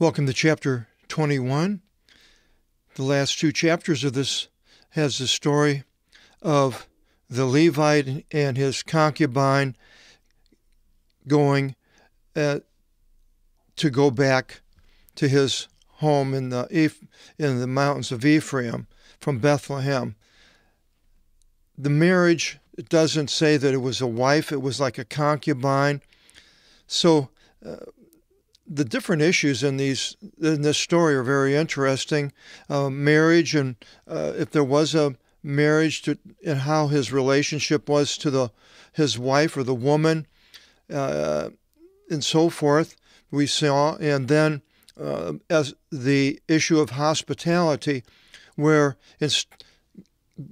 Welcome to chapter 21. The last two chapters of this has the story of the Levite and his concubine going to go back to his home in the mountains of Ephraim from Bethlehem. The marriage, it doesn't say that it was a wife, it was like a concubine. So the different issues in this story are very interesting. Marriage and if there was a marriage, and how his relationship was to his wife or the woman, and so forth. We saw, and then as the issue of hospitality, where it's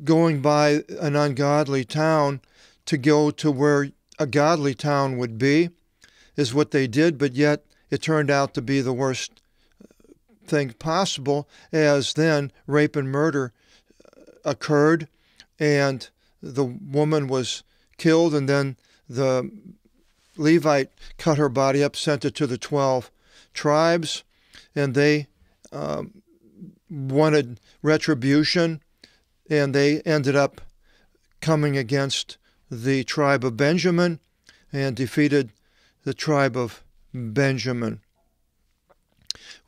going by an ungodly town to go to where a godly town would be, is what they did. But yet it turned out to be the worst thing possible, as then rape and murder occurred, and the woman was killed, and then the Levite cut her body up, sent it to the 12 tribes, and they wanted retribution, and they ended up coming against the tribe of Benjamin and defeated the tribe of Benjamin.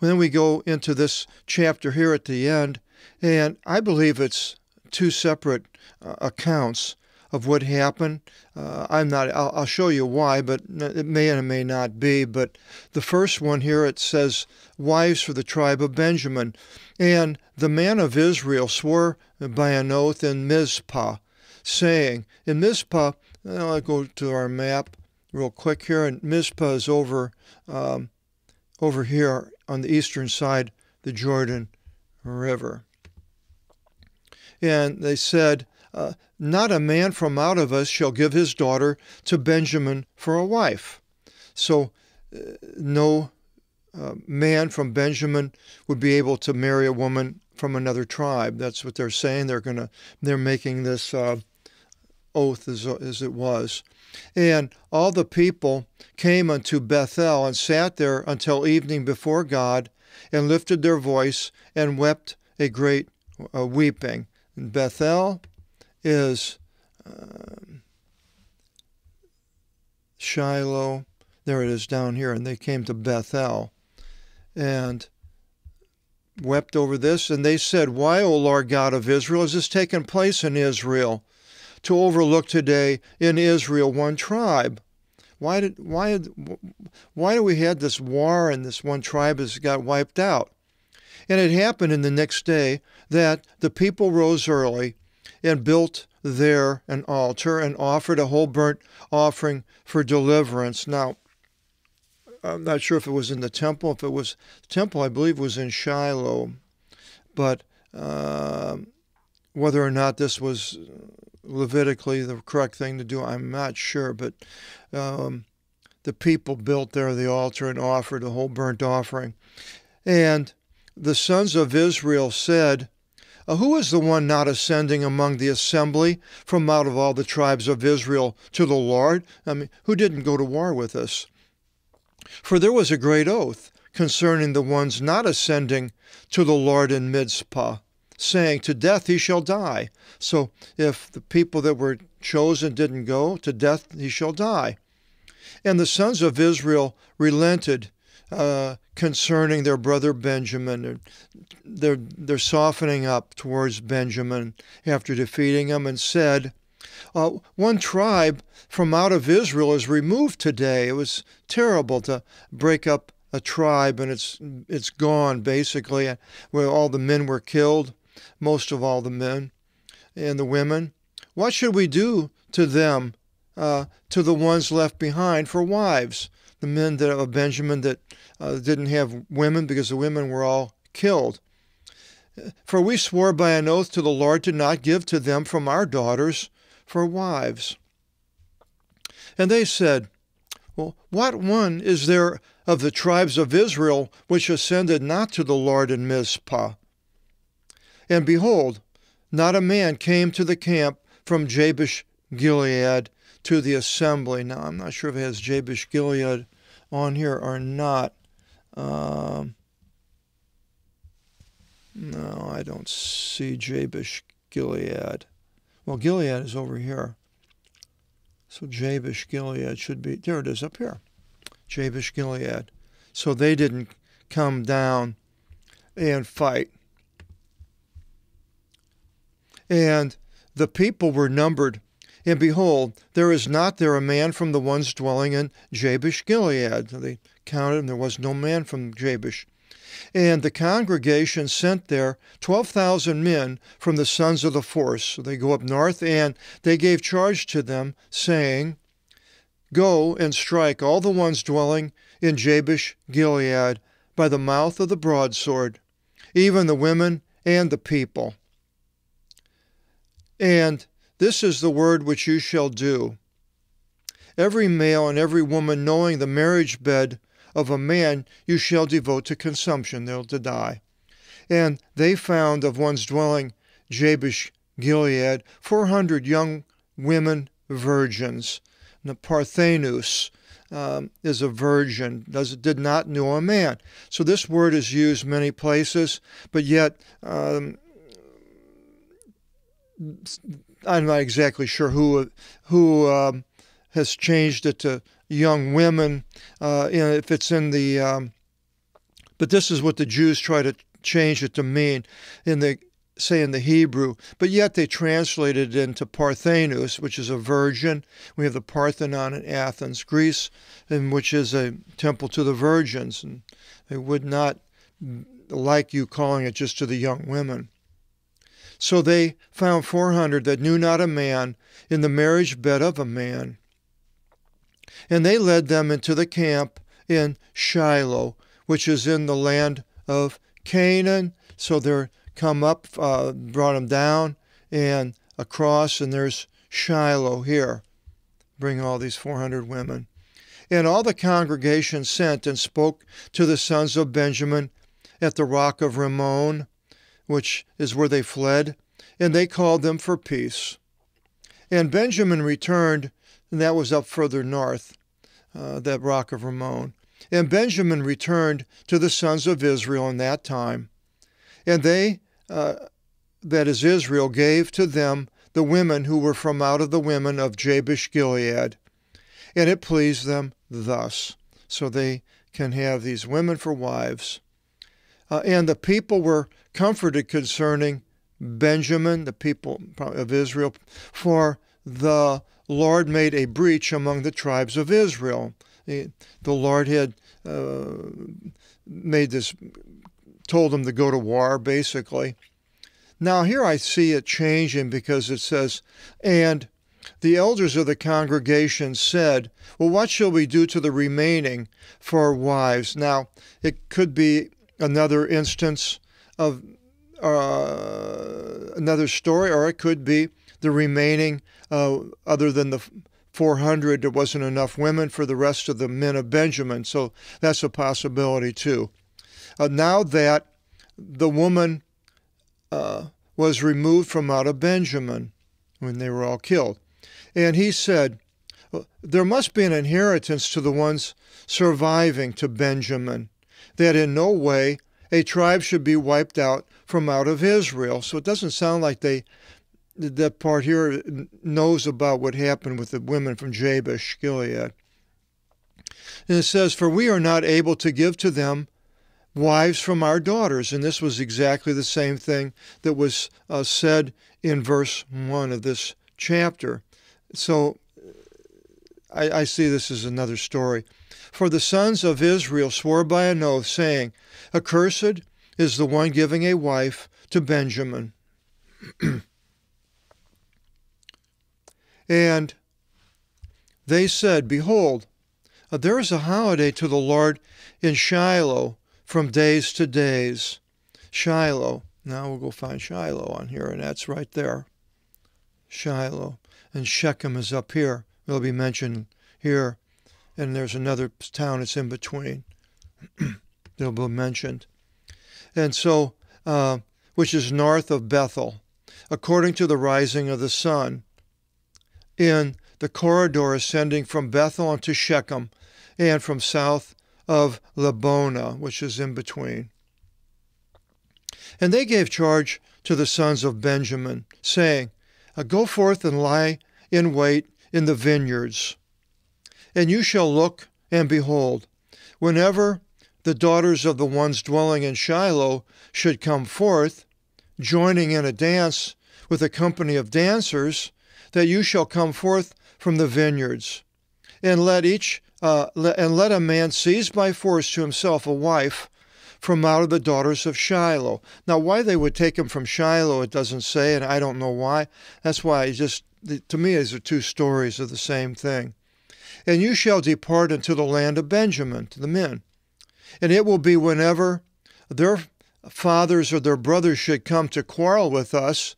Well, then we go into this chapter here at the end, and I believe it's two separate accounts of what happened. I'll show you why, but it may and may not be. But the first one here, it says, wives for the tribe of Benjamin. And the man of Israel swore by an oath in Mizpah, saying, in Mizpah, I'll go to our map real quick here, and Mizpah is over here on the eastern side, the Jordan River. And they said, not a man from out of us shall give his daughter to Benjamin for a wife. So no man from Benjamin would be able to marry a woman from another tribe. That's what they're saying. They're making this oath as it was. And all the people came unto Bethel and sat there until evening before God, and lifted their voice and wept a great weeping. And Bethel is Shiloh. There it is down here. And they came to Bethel and wept over this. And they said, why, O Lord God of Israel, has this taken place in Israel, to overlook today in Israel one tribe? Why do we had this war, and this one tribe has got wiped out? And it happened in the next day that the people rose early and built there an altar and offered a whole burnt offering for deliverance. Now, I'm not sure if it was in the temple. If it was the temple, I believe it was in Shiloh. But whether or not this was Levitically the correct thing to do, I'm not sure, but the people built there the altar and offered a whole burnt offering. And the sons of Israel said, who is the one not ascending among the assembly from out of all the tribes of Israel to the Lord? I mean, who didn't go to war with us? For there was a great oath concerning the ones not ascending to the Lord in Mizpah, saying, to death he shall die. So if the people that were chosen didn't go, to death he shall die. And the sons of Israel relented concerning their brother Benjamin. They're softening up towards Benjamin after defeating him, and said, one tribe from out of Israel is removed today. It was terrible to break up a tribe, and it's gone, basically, where all the men were killed. Most of all the men and the women. What should we do to them, to the ones left behind for wives? The men of Benjamin that didn't have women, because the women were all killed. For we swore by an oath to the Lord to not give to them from our daughters for wives. And they said, well, what one is there of the tribes of Israel which ascended not to the Lord in Mizpah? And behold, not a man came to the camp from Jabesh-Gilead to the assembly. Now, I'm not sure if it has Jabesh-Gilead on here or not. No, I don't see Jabesh-Gilead. Well, Gilead is over here. So Jabesh-Gilead should be, there it is up here. Jabesh-Gilead. So they didn't come down and fight. And the people were numbered, and behold, there is not there a man from the ones dwelling in Jabesh-Gilead. They counted, and there was no man from Jabesh. And the congregation sent there 12,000 men from the sons of the force. So they go up north, and they gave charge to them, saying, Go and strike all the ones dwelling in Jabesh-Gilead by the mouth of the broadsword, even the women and the people. And this is the word which you shall do. Every male and every woman knowing the marriage bed of a man you shall devote to consumption, they'll to die. And they found of one's dwelling Jabesh-Gilead 400 young women virgins. The Parthenus is a virgin, did not know a man. So this word is used many places, but yet I'm not exactly sure who has changed it to young women, and if it's in the, but this is what the Jews try to change it to mean in the, say in the Hebrew, but yet they translated it into Parthenus, which is a virgin. We have the Parthenon in Athens, Greece, and which is a temple to the virgins, and they would not like you calling it just to the young women. So they found 400 that knew not a man in the marriage bed of a man. And they led them into the camp in Shiloh, which is in the land of Canaan. So they're come up, brought them down and across, and there's Shiloh here. Bring all these 400 women. And all the congregation sent and spoke to the sons of Benjamin at the Rock of Rimmon, which is where they fled, and they called them for peace. And Benjamin returned, and that was up further north, that Rock of Rimmon. And Benjamin returned to the sons of Israel in that time. And they, that is Israel, gave to them the women who were from out of the women of Jabesh-Gilead. And it pleased them thus. So they can have these women for wives. And the people were comforted concerning Benjamin, the people of Israel, for the Lord made a breach among the tribes of Israel. The Lord had made this, told them to go to war, basically. Now here I see it changing because it says, and the elders of the congregation said, well, what shall we do to the remaining for wives? Now, it could be another instance of another story, or it could be the remaining, other than the 400, there wasn't enough women for the rest of the men of Benjamin. So that's a possibility too. Now that the woman was removed from out of Benjamin when they were all killed. And he said, there must be an inheritance to the ones surviving to Benjamin, that in no way a tribe should be wiped out from out of Israel. So it doesn't sound like they, that part here knows about what happened with the women from Jabesh-Gilead. And it says, for we are not able to give to them wives from our daughters. And this was exactly the same thing that was said in verse 1 of this chapter. So I see this as another story. For the sons of Israel swore by an oath, saying, Accursed is the one giving a wife to Benjamin. And they said, Behold, there is a holiday to the Lord in Shiloh, from days to days. Shiloh. Now we'll go find Shiloh on here, and that's right there. Shiloh. And Shechem is up here. It'll be mentioned here. And there's another town that's in between. They'll be mentioned. And so, which is north of Bethel, according to the rising of the sun, in the corridor ascending from Bethel unto Shechem, and from south of Labona, which is in between. And they gave charge to the sons of Benjamin, saying, Go forth and lie in wait in the vineyards. And you shall look, and behold, whenever the daughters of the ones dwelling in Shiloh should come forth, joining in a dance with a company of dancers, that you shall come forth from the vineyards. And let a man seize by force to himself a wife from out of the daughters of Shiloh. Now, why they would take him from Shiloh, it doesn't say, and I don't know why. That's why to me, these are two stories of the same thing. And you shall depart into the land of Benjamin, to the men. And it will be whenever their fathers or their brothers should come to quarrel with us,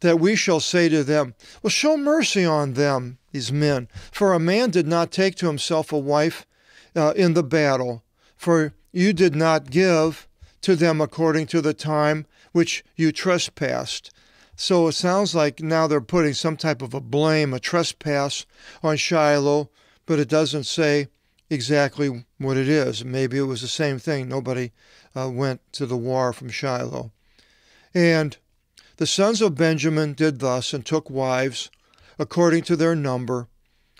that we shall say to them, Well, show mercy on them, these men. For a man did not take to himself a wife in the battle. For you did not give to them according to the time which you trespassed. So it sounds like now they're putting some type of a blame, a trespass on Shiloh, but it doesn't say exactly what it is. Maybe it was the same thing. Nobody went to the war from Shiloh. And the sons of Benjamin did thus, and took wives, according to their number,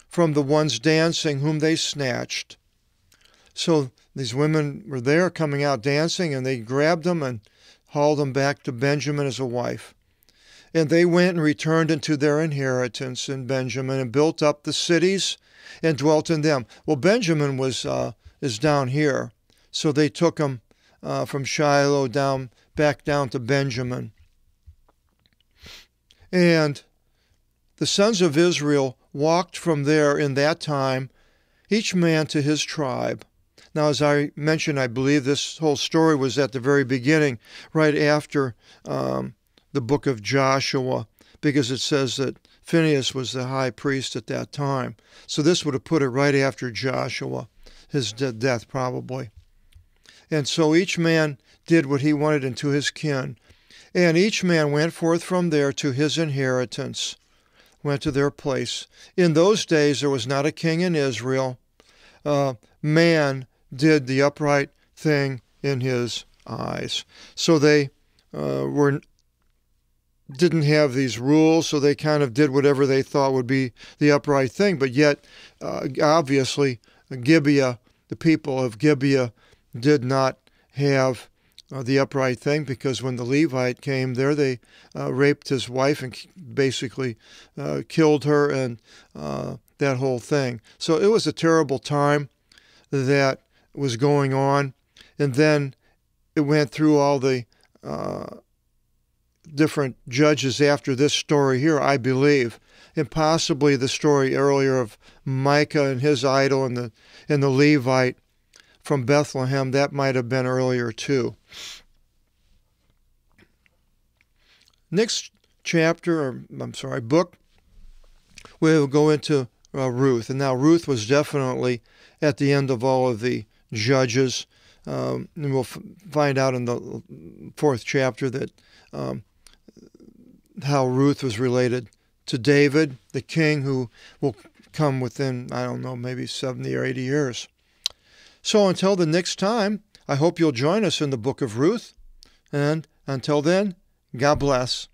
from the ones dancing whom they snatched. So these women were there coming out dancing, and they grabbed them and hauled them back to Benjamin as a wife. And they went and returned into their inheritance in Benjamin, and built up the cities and dwelt in them. Well, Benjamin is down here, so they took him from Shiloh back down to Benjamin. And the sons of Israel walked from there in that time, each man to his tribe. Now, as I mentioned, I believe this whole story was at the very beginning, right after the book of Joshua, because it says that Phinehas was the high priest at that time. So this would have put it right after Joshua, his death probably. And so each man did what he wanted unto his kin. And each man went forth from there to his inheritance, went to their place. In those days there was not a king in Israel. Man did the upright thing in his eyes. So they didn't have these rules, so they kind of did whatever they thought would be the upright thing. But yet, obviously, Gibeah, the people of Gibeah, did not have the upright thing, because when the Levite came there, they raped his wife and basically killed her, and that whole thing. So it was a terrible time that was going on. And then it went through all the different judges after this story here, I believe, and possibly the story earlier of Micah and his idol and the Levite from Bethlehem, that might have been earlier too. Next book, we'll go into Ruth. And now Ruth was definitely at the end of all of the judges. And we'll find out in the 4th chapter that how Ruth was related to David, the king, who will come within, I don't know, maybe 70 or 80 years. So until the next time, I hope you'll join us in the book of Ruth. And until then, God bless.